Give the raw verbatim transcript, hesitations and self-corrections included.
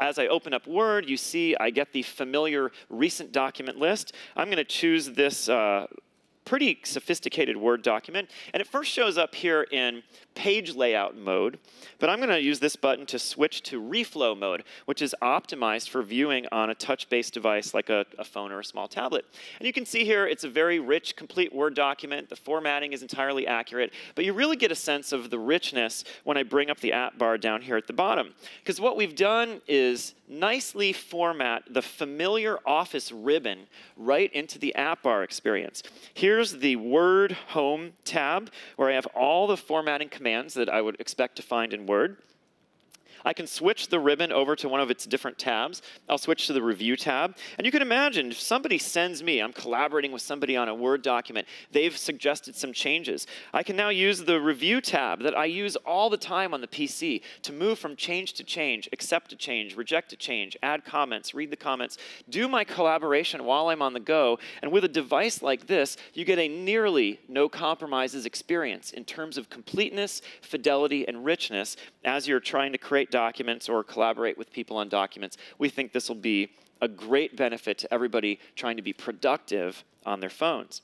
As I open up Word, you see I get the familiar recent document list. I'm going to choose this uh, pretty sophisticated Word document. And it first shows up here in page layout mode. But I'm going to use this button to switch to reflow mode, which is optimized for viewing on a touch-based device like a, a phone or a small tablet. And you can see here it's a very rich, complete Word document. The formatting is entirely accurate. But you really get a sense of the richness when I bring up the app bar down here at the bottom. Because what we've done is nicely format the familiar Office ribbon right into the app bar experience. Here's the Word Home tab, where I have all the formatting commands that I would expect to find in Word. I can switch the ribbon over to one of its different tabs. I'll switch to the Review tab. And you can imagine, if somebody sends me, I'm collaborating with somebody on a Word document, they've suggested some changes. I can now use the Review tab that I use all the time on the P C to move from change to change, accept a change, reject a change, add comments, read the comments, do my collaboration while I'm on the go. And with a device like this, you get a nearly no compromises experience in terms of completeness, fidelity, and richness as you're trying to create documents or collaborate with people on documents. We think this will be a great benefit to everybody trying to be productive on their phones.